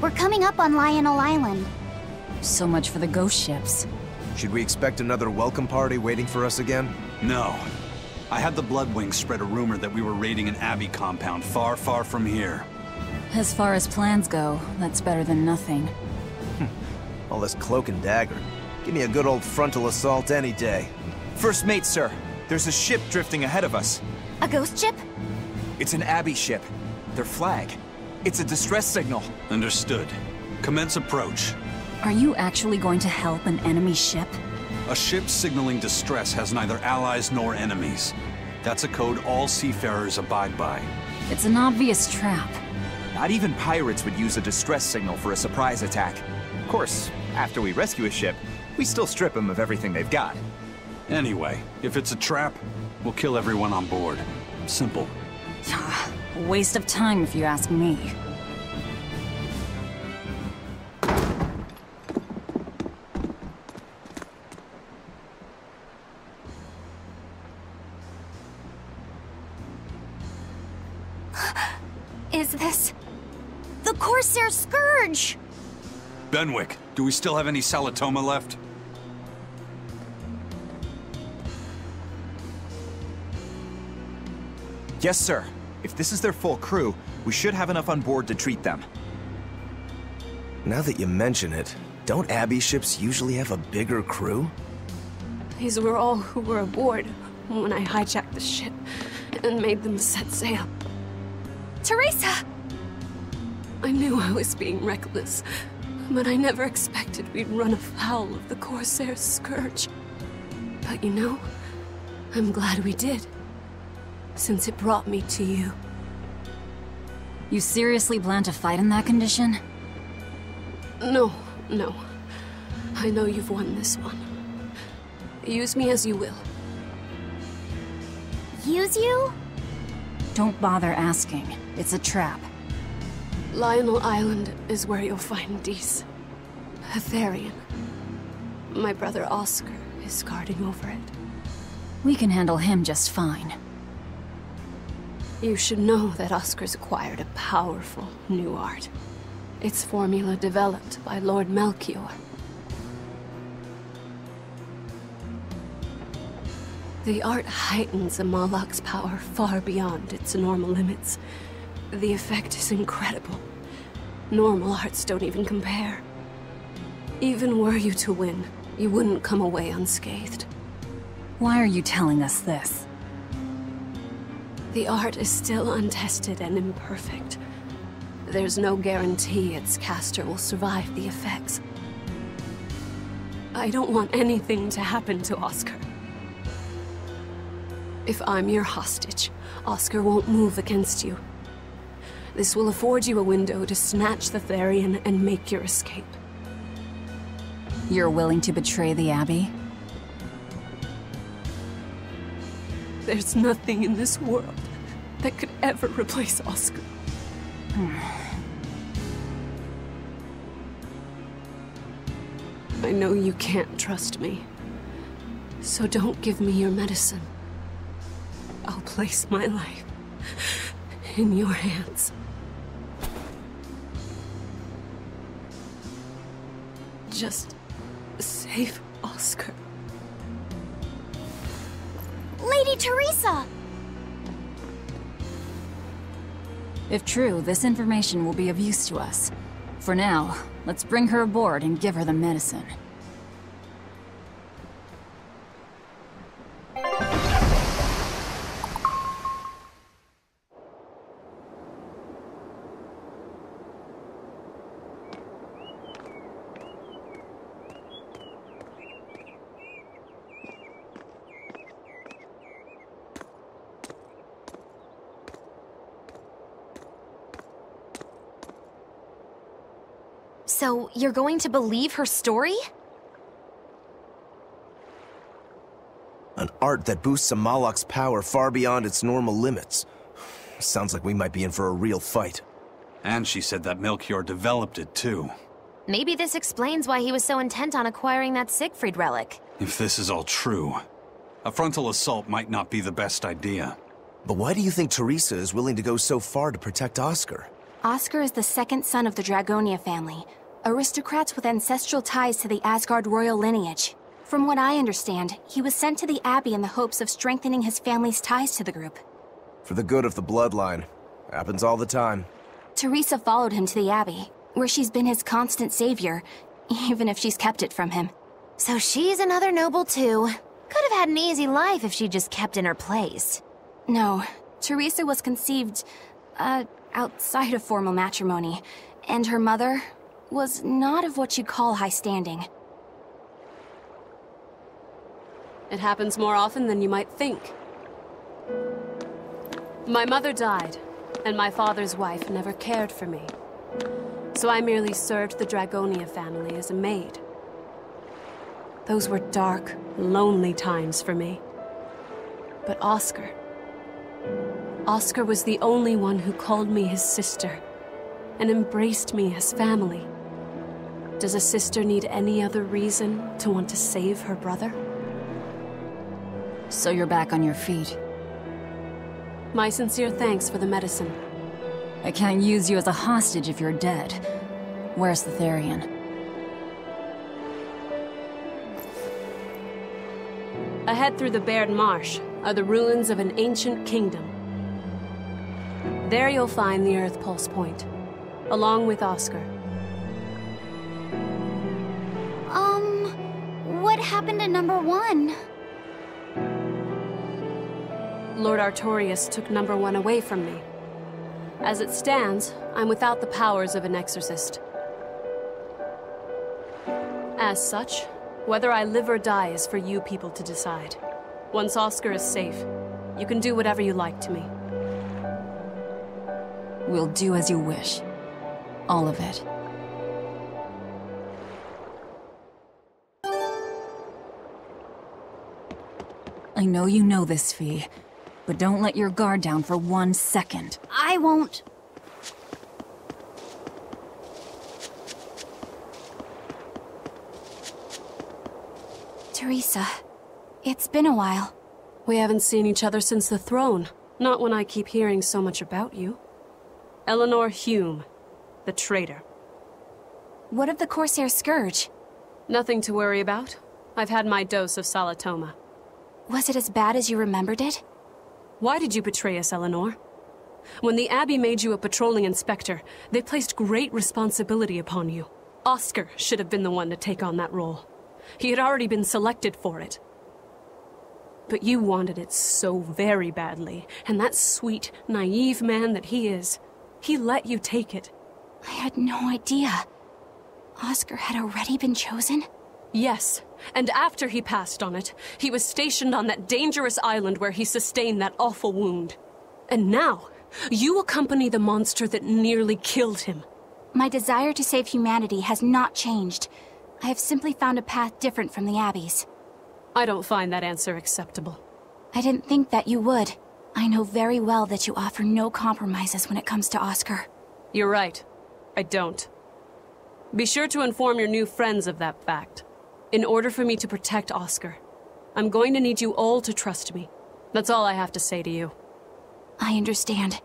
We're coming up on Lionel Island. So much for the ghost ships. Should we expect another welcome party waiting for us again? No. I had the Bloodwing spread a rumor that we were raiding an Abbey compound far, far from here. As far as plans go, that's better than nothing. All this cloak and dagger. Give me a good old frontal assault any day. First mate, sir. There's a ship drifting ahead of us. A ghost ship? It's an Abbey ship. Their flag. It's a distress signal. Understood. Commence approach. Are you actually going to help an enemy ship? A ship signaling distress has neither allies nor enemies. That's a code all seafarers abide by. It's an obvious trap. Not even pirates would use a distress signal for a surprise attack. Of course, after we rescue a ship, we still strip them of everything they've got. Anyway, if it's a trap, we'll kill everyone on board. Simple. A waste of time if you ask me. Is this... the Corsair Scourge? Benwick, do we still have any Salatoma left? Yes, sir. If this is their full crew, we should have enough on board to treat them. Now that you mention it, don't Abbey ships usually have a bigger crew? These were all who were aboard when I hijacked the ship and made them set sail. Teresa! I knew I was being reckless, but I never expected we'd run afoul of the Corsair Scourge. But you know, I'm glad we did, since it brought me to you. You seriously plan to fight in that condition? No. I know you've won this one. Use me as you will. Use you? Don't bother asking. It's a trap. Lionel Island is where you'll find Dis. Hetherian. My brother Oscar is guarding over it. We can handle him just fine. You should know that Oscar's acquired a powerful new art. Its formula developed by Lord Melchior. The art heightens a Moloch's power far beyond its normal limits. The effect is incredible. Normal arts don't even compare. Even were you to win, you wouldn't come away unscathed. Why are you telling us this? The art is still untested and imperfect. There's no guarantee its caster will survive the effects. I don't want anything to happen to Oscar. If I'm your hostage, Oscar won't move against you. This will afford you a window to snatch the Therion and make your escape. You're willing to betray the Abbey? There's nothing in this world that could ever replace Oscar. I know you can't trust me, so don't give me your medicine. I'll place my life in your hands. Just save Oscar. Lady Teresa! If true, this information will be of use to us. For now, let's bring her aboard and give her the medicine. So, you're going to believe her story? An art that boosts a Moloch's power far beyond its normal limits. Sounds like we might be in for a real fight. And she said that Melchior developed it, too. Maybe this explains why he was so intent on acquiring that Siegfried relic. If this is all true, A frontal assault might not be the best idea. But why do you think Teresa is willing to go so far to protect Oscar? Oscar is the second son of the Dragonia family, aristocrats with ancestral ties to the Asgard royal lineage. From what I understand, he was sent to the Abbey in the hopes of strengthening his family's ties to the group. For the good of the bloodline. Happens all the time. Teresa followed him to the Abbey, where she's been his constant savior, even if she's kept it from him. So she's another noble too. Could have had an easy life if she just kept in her place. No, Teresa was conceived, outside of formal matrimony, and her mother was not of what you'd call high standing. It happens more often than you might think. My mother died, and my father's wife never cared for me. So I merely served the Dragonia family as a maid. Those were dark, lonely times for me. But Oscar was the only one who called me his sister and embraced me as family. Does a sister need any other reason to want to save her brother? So you're back on your feet. My sincere thanks for the medicine. I can't use you as a hostage if you're dead. Where's the Therion? Ahead through the Baird Marsh are the ruins of an ancient kingdom. There you'll find the Earth Pulse Point, along with Oscar. What happened to Number One? Lord Artorius took Number One away from me. As it stands, I'm without the powers of an exorcist. As such, whether I live or die is for you people to decide. Once Oscar is safe, you can do whatever you like to me. We'll do as you wish. All of it. I know you know this, Fee, but don't let your guard down for one second. I won't. Teresa, it's been a while. We haven't seen each other since the throne. Not when I keep hearing so much about you. Eleanor Hume, the traitor. What of the Corsair Scourge? Nothing to worry about. I've had my dose of Salatoma. Was it as bad as you remembered it? Why did you betray us, Eleanor? When the Abbey made you a patrolling inspector, they placed great responsibility upon you. Oscar should have been the one to take on that role. He had already been selected for it. But you wanted it so very badly, and that sweet, naive man that he is, he let you take it. I had no idea. Oscar had already been chosen? Yes, and after he passed on it, he was stationed on that dangerous island where he sustained that awful wound. And now, you accompany the monster that nearly killed him. My desire to save humanity has not changed. I have simply found a path different from the Abbey's. I don't find that answer acceptable. I didn't think that you would. I know very well that you offer no compromises when it comes to Oscar. You're right. I don't. Be sure to inform your new friends of that fact. In order for me to protect Oscar, I'm going to need you all to trust me. That's all I have to say to you. I understand.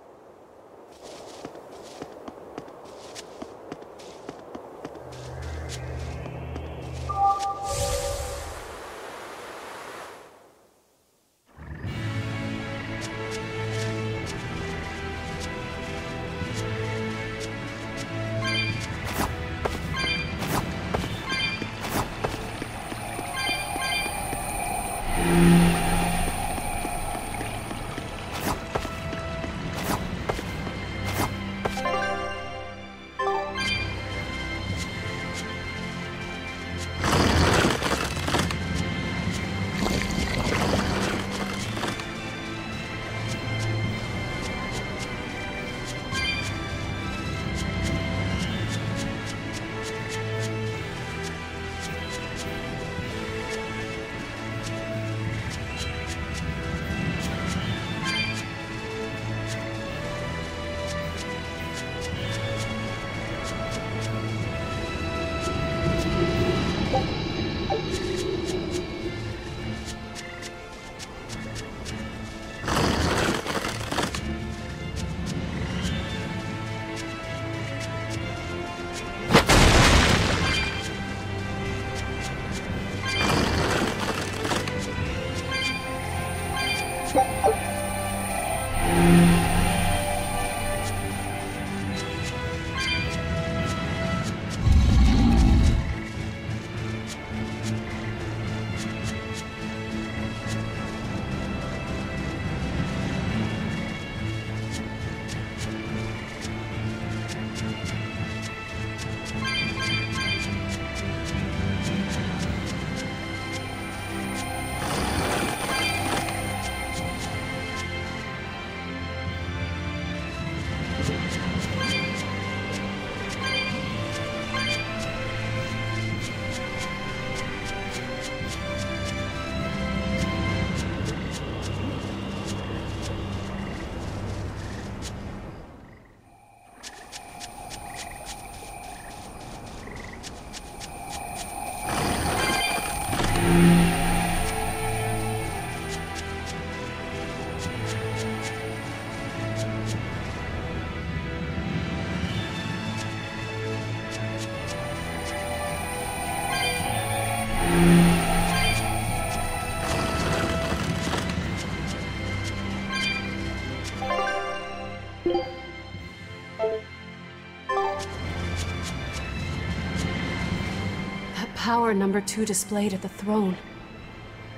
power number two displayed at the throne.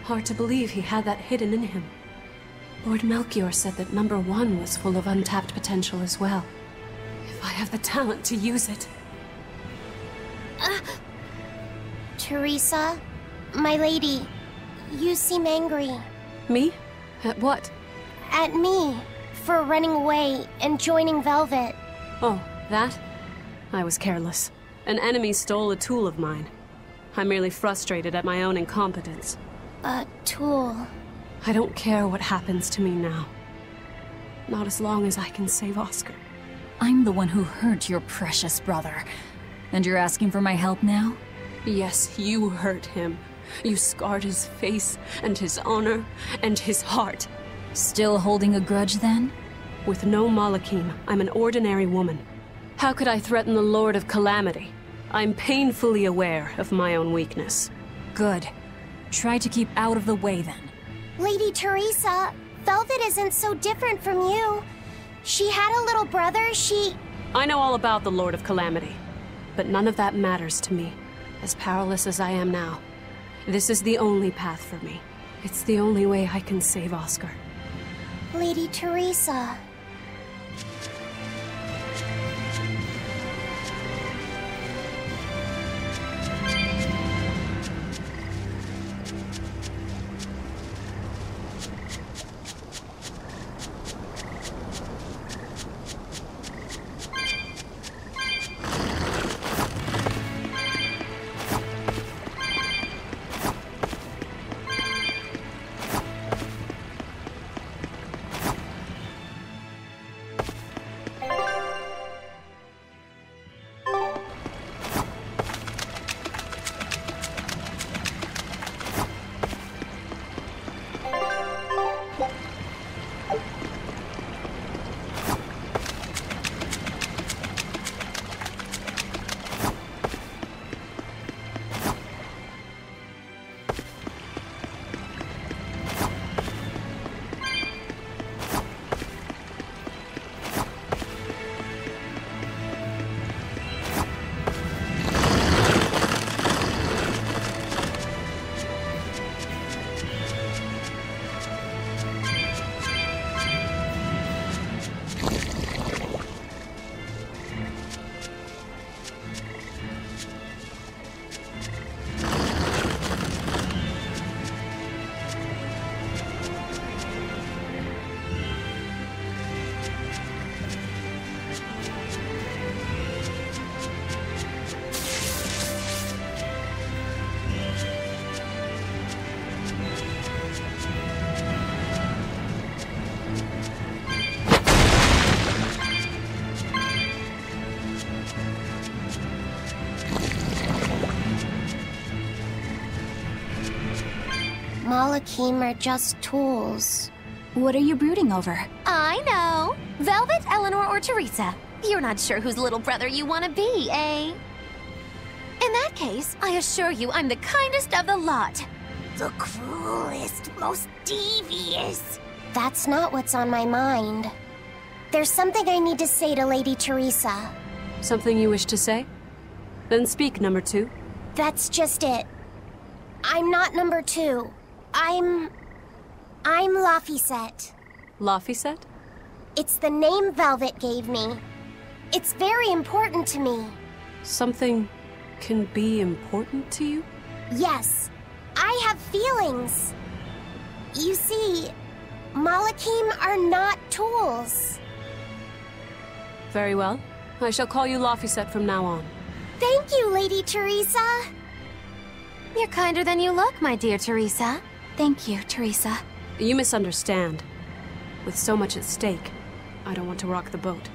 Hard to believe he had that hidden in him. Lord Melchior said that number one was full of untapped potential as well. If I have the talent to use it. Teresa, my lady, you seem angry. Me? At what? At me, for running away and joining Velvet. Oh, that? I was careless. An enemy stole a tool of mine. I'm merely frustrated at my own incompetence. A tool? I don't care what happens to me now. Not as long as I can save Oscar. I'm the one who hurt your precious brother. And you're asking for my help now? Yes, you hurt him. You scarred his face, and his honor, and his heart. Still holding a grudge then? With no Malakhim, I'm an ordinary woman. How could I threaten the Lord of Calamity? I'm painfully aware of my own weakness. Good. Try to keep out of the way then. Lady Teresa, Velvet isn't so different from you. She had a little brother, I know all about the Lord of Calamity, but none of that matters to me, as powerless as I am now. This is the only path for me. It's the only way I can save Oscar. Lady Teresa. Malakhim are just tools. What are you brooding over? I know! Velvet, Eleanor, or Teresa. You're not sure whose little brother you want to be, eh? In that case, I assure you I'm the kindest of the lot. The cruelest, most devious. That's not what's on my mind. There's something I need to say to Lady Teresa. Something you wish to say? Then speak, number two. That's just it. I'm not number two. I'm Laphicet. Laphicet? It's the name Velvet gave me. It's very important to me. Something can be important to you? Yes. I have feelings. You see, Malakhim are not tools. Very well. I shall call you Laphicet from now on. Thank you, Lady Teresa. You're kinder than you look, my dear Teresa. Thank you, Teresa. You misunderstand. With so much at stake, I don't want to rock the boat.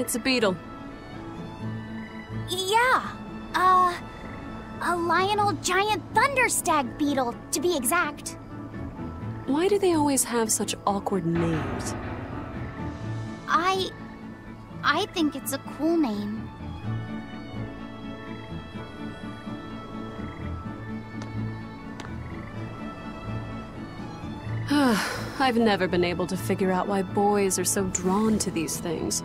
It's a beetle. Yeah. A Lionel Giant Thunderstag Beetle, to be exact. Why do they always have such awkward names? I think it's a cool name. I've never been able to figure out why boys are so drawn to these things.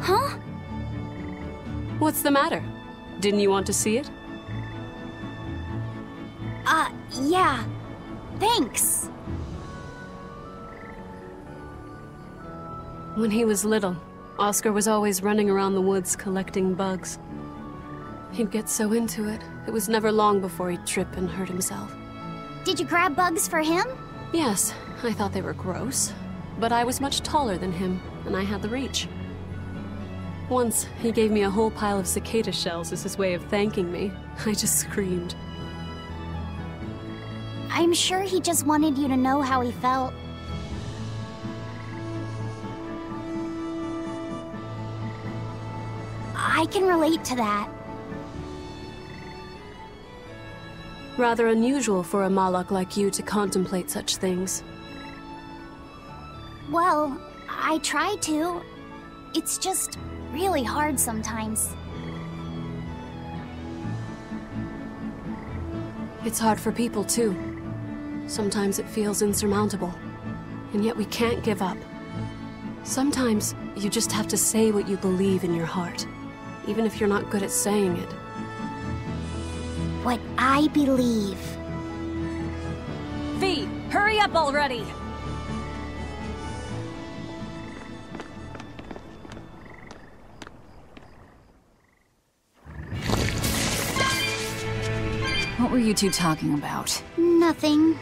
Huh? What's the matter? Didn't you want to see it? Yeah. Thanks. When he was little, Oscar was always running around the woods collecting bugs. He'd get so into it, it was never long before he'd trip and hurt himself. Did you grab bugs for him? Yes, I thought they were gross. But I was much taller than him, and I had the reach. Once, he gave me a whole pile of cicada shells as his way of thanking me. I just screamed. I'm sure he just wanted you to know how he felt. I can relate to that. Rather unusual for a Moloch like you to contemplate such things. Well, I try to. It's just really hard sometimes. It's hard for people, too. Sometimes it feels insurmountable, and yet we can't give up. Sometimes you just have to say what you believe in your heart, even if you're not good at saying it. What I believe. V, hurry up already! What were you two talking about? Nothing.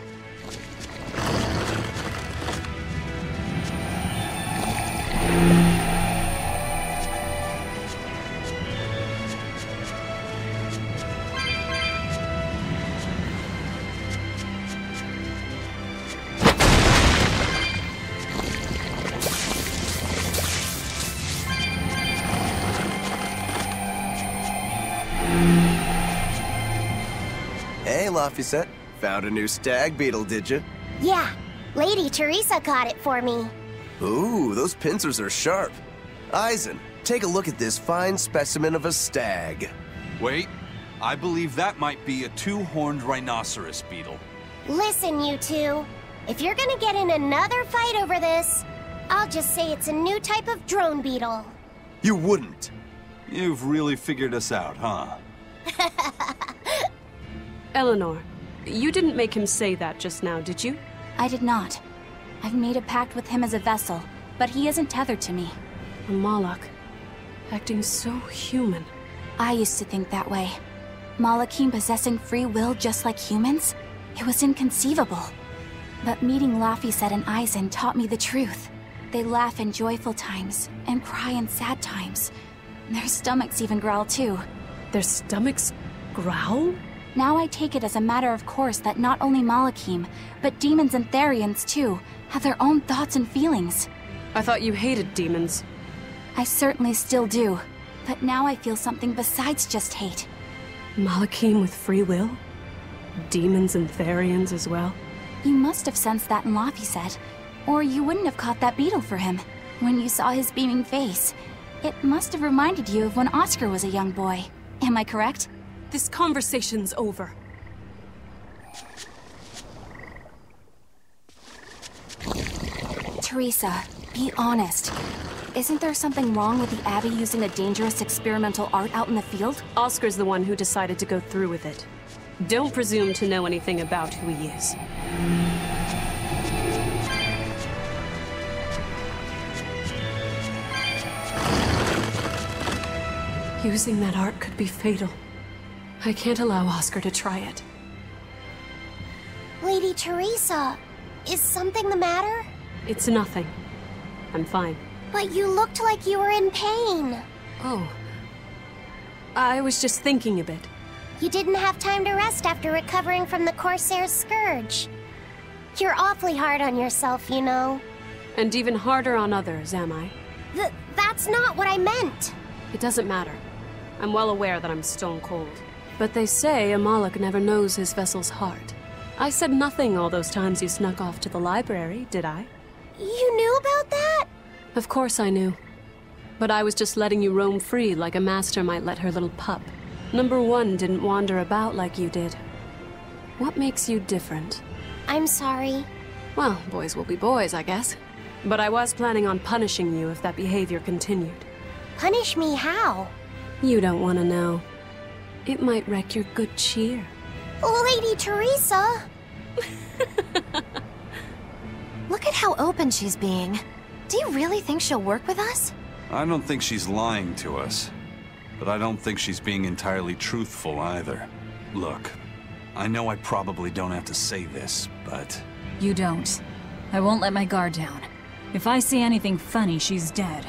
Laphicet, found a new stag beetle, did you? Yeah. Lady Teresa caught it for me. Ooh, those pincers are sharp. Eizen, take a look at this fine specimen of a stag. Wait, I believe that might be a two-horned rhinoceros beetle. Listen, you two. If you're gonna get in another fight over this, I'll just say it's a new type of drone beetle. You wouldn't. You've really figured us out, huh? Eleanor, you didn't make him say that just now, did you? I did not. I've made a pact with him as a vessel, but he isn't tethered to me. A Moloch, acting so human. I used to think that way. Malakhim possessing free will just like humans? It was inconceivable. But meeting Laphicet and Eizen taught me the truth. They laugh in joyful times, and cry in sad times. Their stomachs even growl too. Their stomachs growl? Now I take it as a matter of course that not only Malakhim, but demons and Therians too, have their own thoughts and feelings. I thought you hated demons. I certainly still do, but now I feel something besides just hate. Malakhim with free will? Demons and Therians as well? You must have sensed that in Laphicet, or you wouldn't have caught that beetle for him. When you saw his beaming face, it must have reminded you of when Oscar was a young boy. Am I correct? This conversation's over. Teresa, be honest. Isn't there something wrong with the Abbey using a dangerous experimental art out in the field? Oscar's the one who decided to go through with it. Don't presume to know anything about who he is. Using that art could be fatal. I can't allow Oscar to try it. Lady Teresa, is something the matter? It's nothing. I'm fine. But you looked like you were in pain. Oh. I was just thinking a bit. You didn't have time to rest after recovering from the Corsair Scourge. You're awfully hard on yourself, you know. And even harder on others, am I? That's not what I meant! It doesn't matter. I'm well aware that I'm stone cold. But they say a Moloch never knows his vessel's heart. I said nothing all those times you snuck off to the library, did I? You knew about that? Of course I knew. But I was just letting you roam free like a master might let her little pup. Number One didn't wander about like you did. What makes you different? I'm sorry. Well, boys will be boys, I guess. But I was planning on punishing you if that behavior continued. Punish me how? You don't want to know. It might wreck your good cheer. Lady Teresa! Look at how open she's being. Do you really think she'll work with us? I don't think she's lying to us, but I don't think she's being entirely truthful either. Look, I know I probably don't have to say this, but... You don't. I won't let my guard down. If I see anything funny, she's dead.